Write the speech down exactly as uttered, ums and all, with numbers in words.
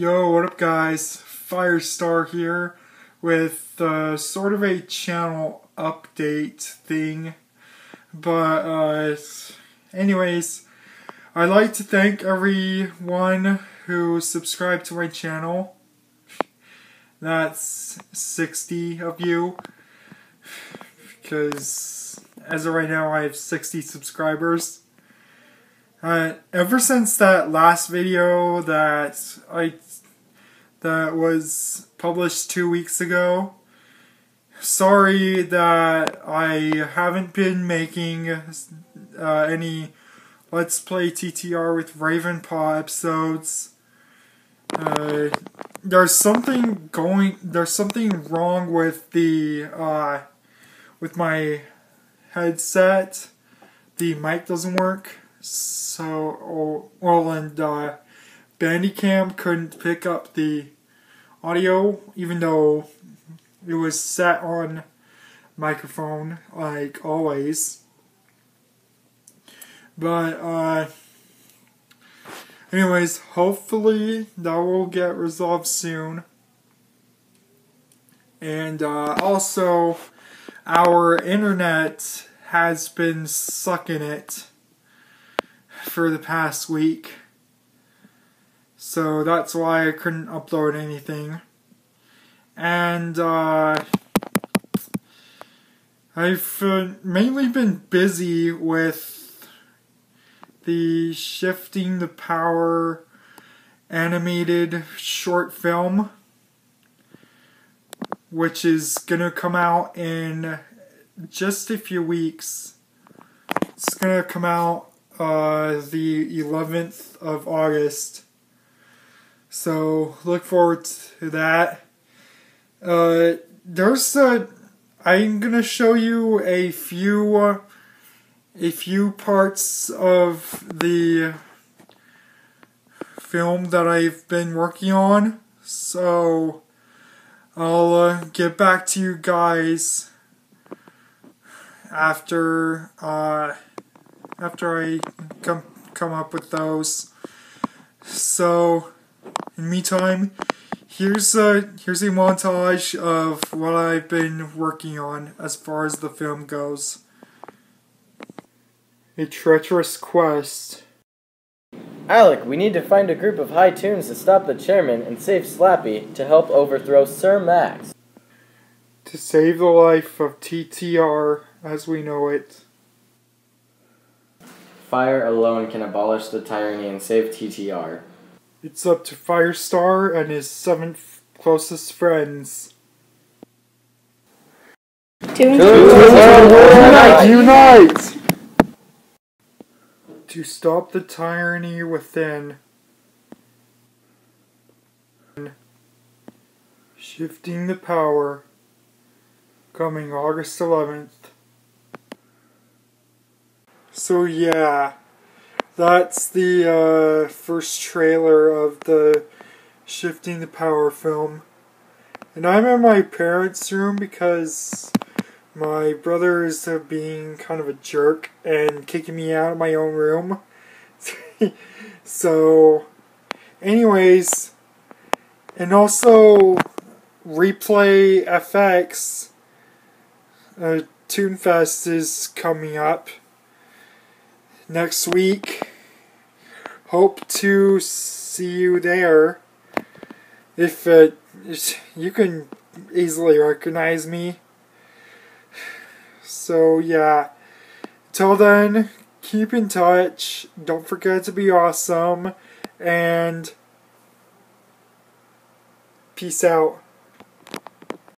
Yo, what up guys? Firestar here with uh, sort of a channel update thing. But uh, anyways, I'd like to thank everyone who subscribed to my channel. That's sixty of you. Because as of right now I have sixty subscribers. Uh, ever since that last video that I that was published two weeks ago, sorry that I haven't been making uh, any Let's Play T T R with Ravenpaw episodes. Uh, there's something going. There's something wrong with the uh, with my headset. The mic doesn't work. So, well, and uh, Bandicam couldn't pick up the audio, even though it was set on microphone, like always. But, uh, anyways, hopefully that will get resolved soon. And uh, also, our internet has been sucking it for the past week, so that's why I couldn't upload anything. And uh, I've uh, mainly been busy with the Shifting the Power animated short film, which is gonna come out in just a few weeks. It's gonna come out Uh, the eleventh of August. So look forward to that. Uh, there's a. I'm gonna show you a few, uh, a few parts of the film that I've been working on. So I'll uh, get back to you guys after. Uh, after I come, come up with those. So, in the meantime, here's a, here's a montage of what I've been working on as far as the film goes. A treacherous quest. Alec, we need to find a group of high tunes to stop the chairman and save Slappy to help overthrow Sir Max. To save the life of T T R as we know it. Fire alone can abolish the tyranny and save T T R. It's up to Firestar and his seven closest friends. ToonFest! Unite! To stop the tyranny within. Shifting the Power. Coming August eleventh. So yeah, that's the uh, first trailer of the Shifting the Power film. And I'm in my parents' room because my brother is uh, being kind of a jerk and kicking me out of my own room. So, anyways, and also Replay F X, uh, ToonFest is coming up next week. Hope to see you there. If it, you can easily recognize me. So yeah, till then, keep in touch. Don't forget to be awesome, and peace out.